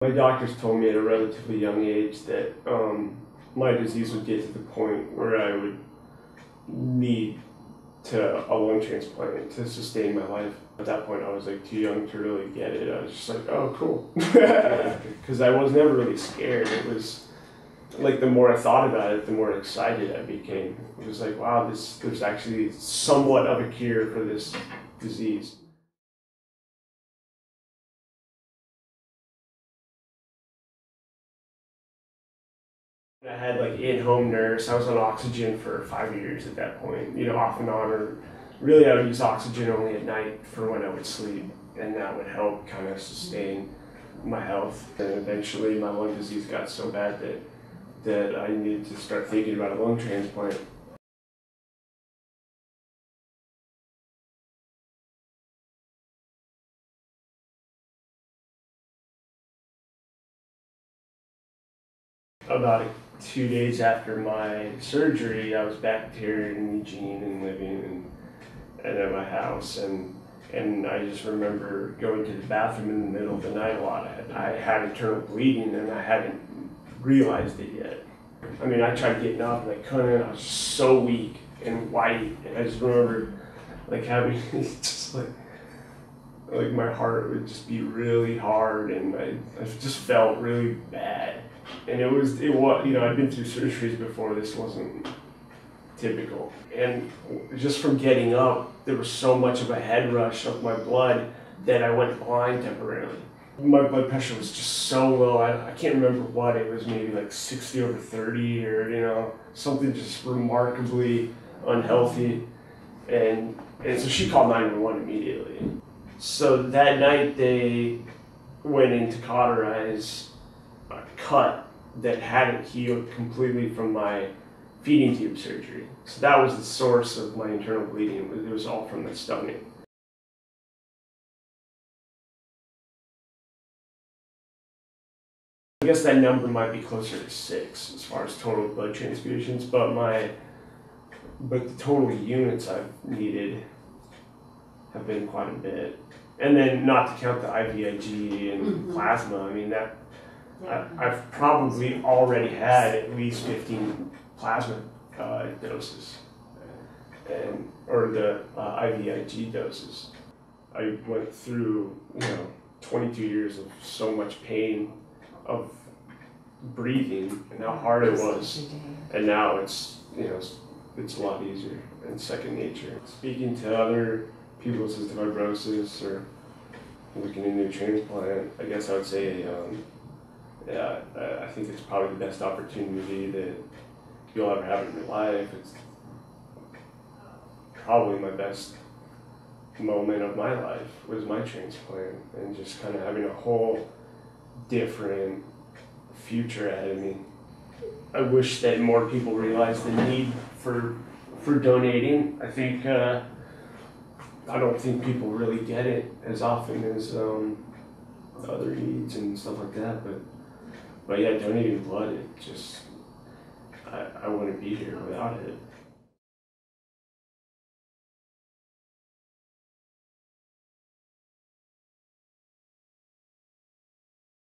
My doctors told me at a relatively young age that my disease would get to the point where I would need a lung transplant to sustain my life. At that point, I was like too young to really get it. I was just like, oh, cool. Because I was never really scared. It was like the more I thought about it, the more excited I became. It was like, wow, there's actually somewhat of a cure for this disease. I had like in-home nurse. I was on oxygen for 5 years at that point, you know, off and on, or really I would use oxygen only at night for when I would sleep, and that would help kind of sustain my health. And eventually my lung disease got so bad that I needed to start thinking about a lung transplant. About 2 days after my surgery, I was back here in Eugene and living and at my house, and I just remember going to the bathroom in the middle of the night a lot. I had internal bleeding and I hadn't realized it yet. I mean, I tried getting up and I couldn't. I was so weak and white, and I just remember like having just like my heart would just be really hard, and I just felt really bad. And it was, you know, I'd been through surgeries before. This wasn't typical. And just from getting up, there was so much of a head rush of my blood that I went blind temporarily. My blood pressure was just so low. I can't remember what it was, maybe like 60 over 30 or, you know, something just remarkably unhealthy. And so she called 911 immediately. So that night they went in to cauterize a cut that hadn't healed completely from my feeding tube surgery. So that was the source of my internal bleeding. It was all from the stomach. I guess that number might be closer to 6 as far as total blood transfusions, but the total units I've needed have been quite a bit. And then not to count the IVIG and plasma. I mean, that I've probably already had at least 15 plasma doses, or the IVIG doses. I went through, you know, 22 years of so much pain of breathing and how hard it was, and now it's, you know, it's a lot easier and second nature. Speaking to other people with cystic fibrosis or looking into a transplant, I guess I would say, yeah, I think it's probably the best opportunity that you'll ever have in your life. It's probably my best moment of my life was my transplant, and just kind of having a whole different future ahead of me. I wish that more people realized the need for donating. I think I don't think people really get it as often as other needs and stuff like that, but yeah, donating blood, it just, I wouldn't be here without it.